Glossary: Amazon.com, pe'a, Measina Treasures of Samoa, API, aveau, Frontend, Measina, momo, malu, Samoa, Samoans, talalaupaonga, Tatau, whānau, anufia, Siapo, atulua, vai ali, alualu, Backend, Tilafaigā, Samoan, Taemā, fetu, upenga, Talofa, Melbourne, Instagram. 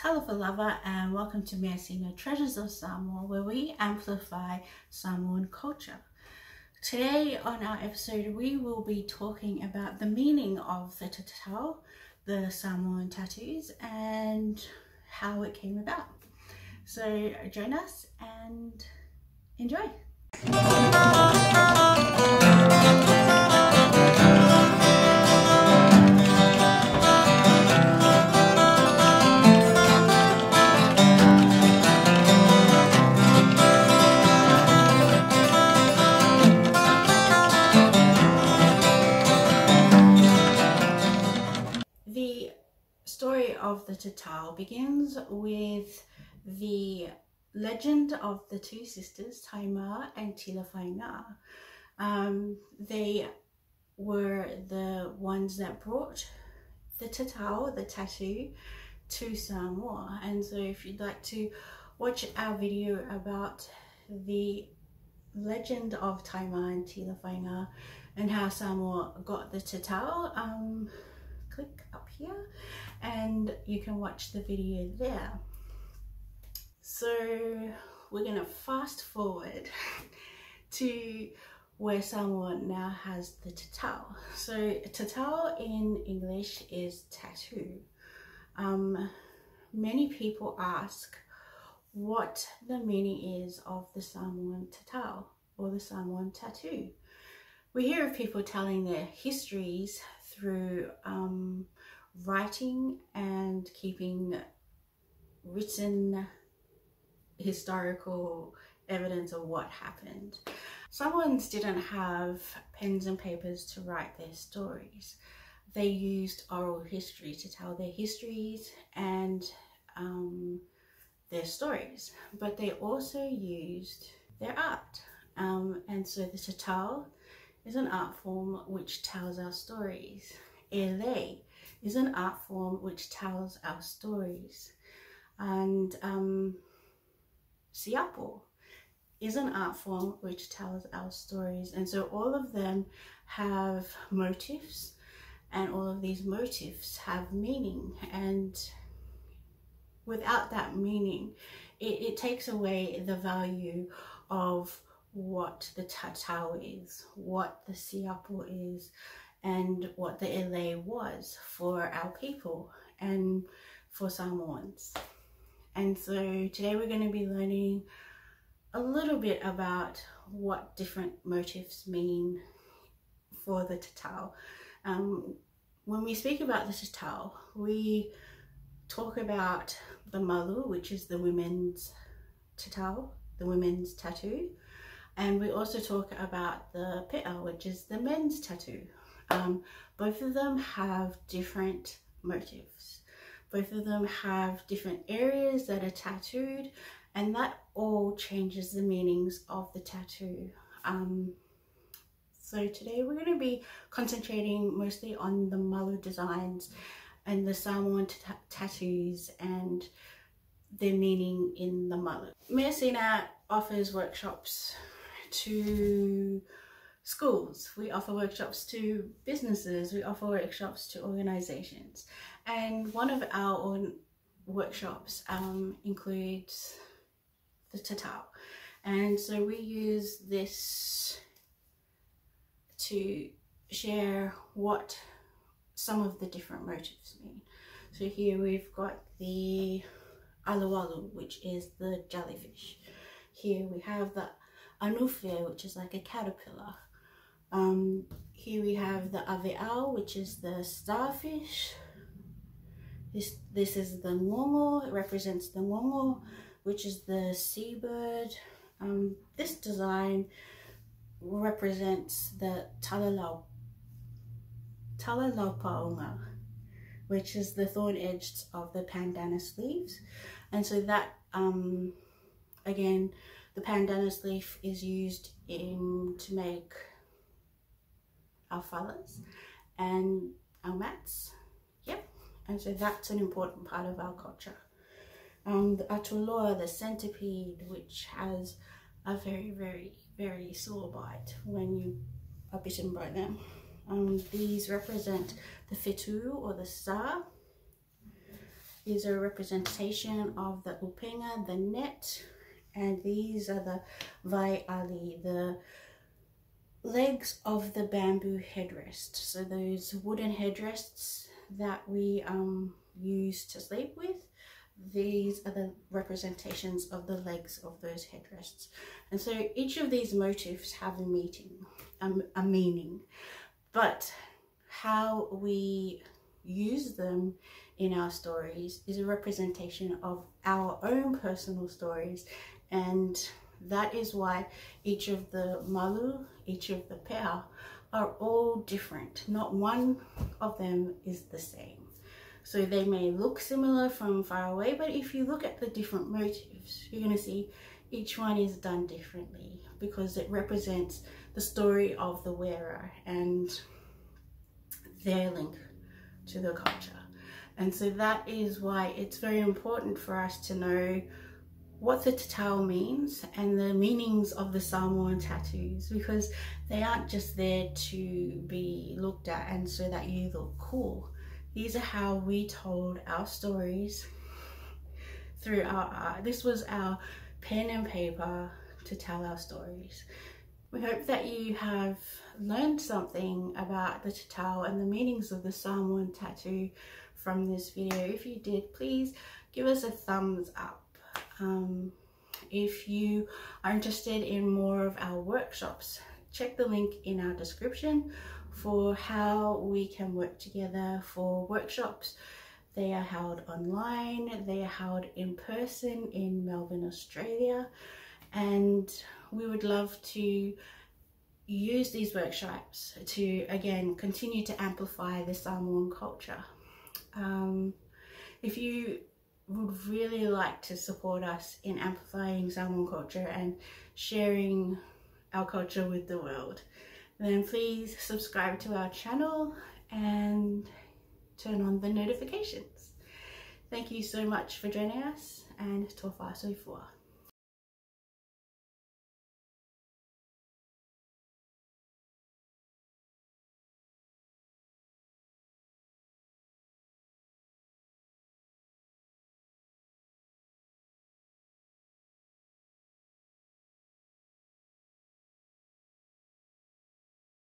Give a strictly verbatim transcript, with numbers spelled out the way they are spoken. Talofa Lava, and welcome to Measina Treasures of Samoa, where we amplify Samoan culture. Today on our episode we will be talking about the meaning of the tatau, the Samoan tattoos, and how it came about. So join us and enjoy! Of the tatau begins with the legend of the two sisters Taemā and Tilafaigā. Um, they were the ones that brought the tatau, the tattoo, to Samoa. And so if you'd like to watch our video about the legend of Taemā and Tilafaigā and how Samoa got the tatau, um, click up here and you can watch the video there. So we're gonna fast forward to where Samoa now has the tatau. So tatau in English is tattoo. Um, many people ask what the meaning is of the Samoan tatau or the Samoan tattoo. We hear of people telling their histories through um, writing and keeping written historical evidence of what happened. Samoans didn't have pens and papers to write their stories. They used oral history to tell their histories and um, their stories, but they also used their art. Um, and so the tatau is an art form which tells our stories. Ele is an art form which tells our stories. And um, Siapo is an art form which tells our stories. And so all of them have motifs, and all of these motifs have meaning. And without that meaning, it, it takes away the value of what the tatau is, what the siapo is, and what the ele was for our people and for Samoans. And so today we're going to be learning a little bit about what different motifs mean for the tatau. Um, when we speak about the tatau, we talk about the malu, which is the women's tatau, the women's tattoo. And we also talk about the pe'a, which is the men's tattoo. Um, both of them have different motifs. Both of them have different areas that are tattooed, and that all changes the meanings of the tattoo. Um, so today we're going to be concentrating mostly on the malu designs and the Samoan tattoos and their meaning in the malu. Measina offers workshops to schools, we offer workshops to businesses, we offer workshops to organizations, and one of our own workshops um, includes the tatau. And so we use this to share what some of the different motifs mean. So here we've got the alualu, which is the jellyfish. Here we have the anufia, which is like a caterpillar. Um, here we have the aveau, which is the starfish. This this is the momo. It represents the momo, which is the seabird. Um, this design represents the talalau talalaupaonga, which is the thorn edged of the pandanus leaves. And so that um, again, the pandanus leaf is used in to make our fallas and our mats. Yep, and so that's an important part of our culture. Um, the atulua, the centipede, which has a very, very, very sore bite when you are bitten by them. Um, these represent the fetu or the star. These are a representation of the upenga, the net, and these are the vai ali, the legs of the bamboo headrest. So those wooden headrests that we um, use to sleep with, these are the representations of the legs of those headrests. And so each of these motifs have a meaning, um, a meaning, but how we use them in our stories is a representation of our own personal stories, and that is why each of the malu, each of the pe'a are all different. Not one of them is the same. So they may look similar from far away, but if you look at the different motifs, you're going to see each one is done differently because it represents the story of the wearer and their link to the culture. And so that is why it's very important for us to know what the tatau means and the meanings of the Samoan tattoos, because they aren't just there to be looked at and so that you look cool. These are how we told our stories through our art. This was our pen and paper to tell our stories. We hope that you have learned something about the tatau and the meanings of the Samoan tattoo from this video. If you did, please give us a thumbs up. Um, if you are interested in more of our workshops, check the link in our description for how we can work together for workshops. They are held online, they are held in person in Melbourne, Australia, and we would love to use these workshops to, again, continue to amplify the Samoan culture. Um, if you would really like to support us in amplifying Samoan culture and sharing our culture with the world, then please subscribe to our channel and turn on the notifications. Thank you so much for joining us, and tō whānau fua.